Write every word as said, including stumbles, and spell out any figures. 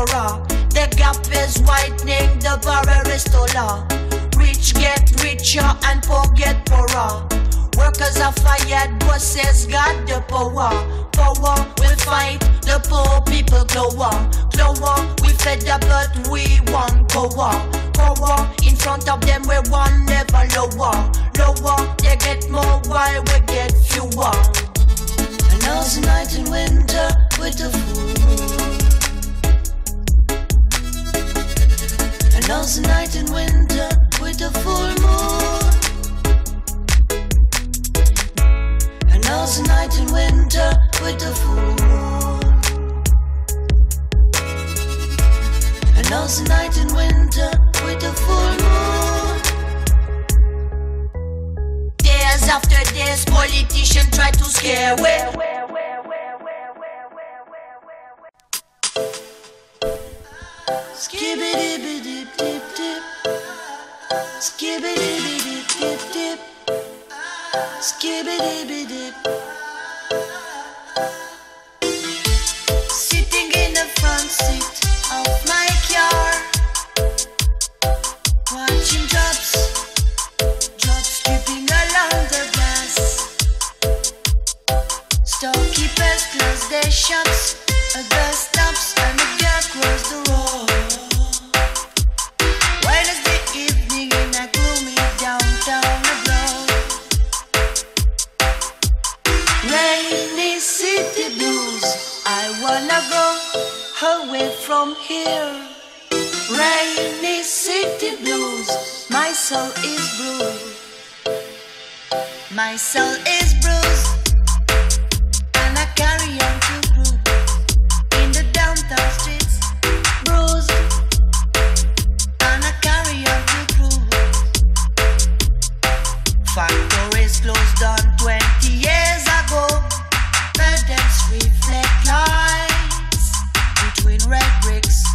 aura. The gap is widening, the barrier is taller. Rich get richer and poor get poorer. Workers are fired, bosses got the power. Power, we fight, the poor people glower. Glower, we fed up but we want power. Power, in front of them we want never lower. Lower, they get more while we get fewer. And now's the night in winter with the fool. And now's the night in winter with the full moon. Now's the night in winter with the full moon. And now's the night in winter with the full moon. Days after days, politicians try to scare away. Skibidi-bidi-dip-dip. Skibidi-bidi-dip-dip. Skibidi-bidi-dip. Sitting in the front seat of my car, watching drops, drops dripping along the glass. Storekeepers close their shops, a girl stops and a girl crosses the road. Wednesday evening in a gloomy downtown. Rainy city blues, I wanna go away from here. Rainy city blues, my soul is bruised. My soul is bruised, and I carry on to groove in the downtown streets. Bruised, and I carry on to groove. Factories closed down twenty years ago. Reflect lights between red bricks.